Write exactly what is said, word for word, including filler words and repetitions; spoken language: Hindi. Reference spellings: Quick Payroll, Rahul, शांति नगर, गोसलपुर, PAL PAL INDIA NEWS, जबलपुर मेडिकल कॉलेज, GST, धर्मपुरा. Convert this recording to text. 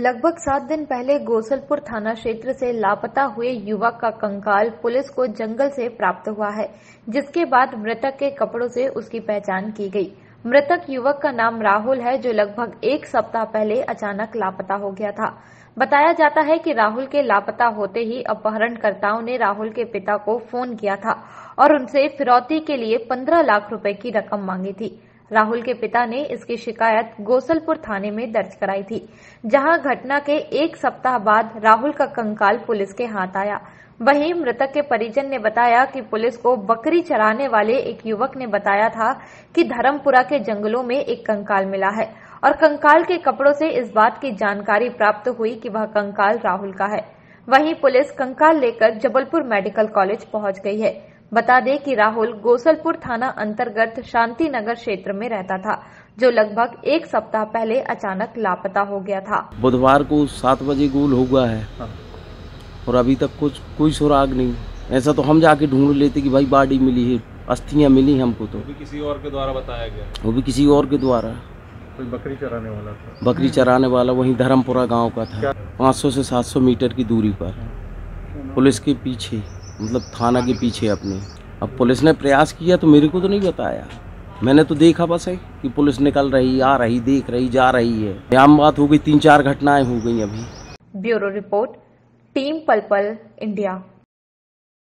लगभग सात दिन पहले गोसलपुर थाना क्षेत्र से लापता हुए युवक का कंकाल पुलिस को जंगल से प्राप्त हुआ है, जिसके बाद मृतक के कपड़ों से उसकी पहचान की गई। मृतक युवक का नाम राहुल है, जो लगभग एक सप्ताह पहले अचानक लापता हो गया था। बताया जाता है कि राहुल के लापता होते ही अपहरणकर्ताओं ने राहुल के पिता को फोन किया था और उनसे फिरौती के लिए पंद्रह लाख रुपए की रकम मांगी थी। राहुल के पिता ने इसकी शिकायत गोसलपुर थाने में दर्ज कराई थी, जहां घटना के एक सप्ताह बाद राहुल का कंकाल पुलिस के हाथ आया। वहीं मृतक के परिजन ने बताया कि पुलिस को बकरी चराने वाले एक युवक ने बताया था कि धर्मपुरा के जंगलों में एक कंकाल मिला है और कंकाल के कपड़ों से इस बात की जानकारी प्राप्त हुई कि वह कंकाल राहुल का है। वहीं पुलिस कंकाल लेकर जबलपुर मेडिकल कॉलेज पहुंच गई है। बता दें कि राहुल गोसलपुर थाना अंतर्गत शांति नगर क्षेत्र में रहता था, जो लगभग एक सप्ताह पहले अचानक लापता हो गया था। बुधवार को सात बजे गोल हुआ है और अभी तक कुछ कोई सुराग नहीं। ऐसा तो हम जाके ढूंढ लेते कि भाई बॉडी मिली है, अस्थियां मिली हमको, तो वो भी किसी और के द्वारा बताया गया, वो भी किसी और के द्वारा। कोई बकरी चराने वाला था, बकरी चराने वाला वही धर्मपुरा गाँव का था, पाँच सौ से सात सौ मीटर की दूरी पर, पुलिस के पीछे, मतलब थाना के पीछे अपने। अब पुलिस ने प्रयास किया तो मेरे को तो नहीं बताया, मैंने तो देखा बस है कि पुलिस निकल रही, आ रही, देख रही, जा रही है। आम बात हो गई, तीन चार घटनाएं हो गई अभी। ब्यूरो रिपोर्ट, टीम पल पल इंडिया।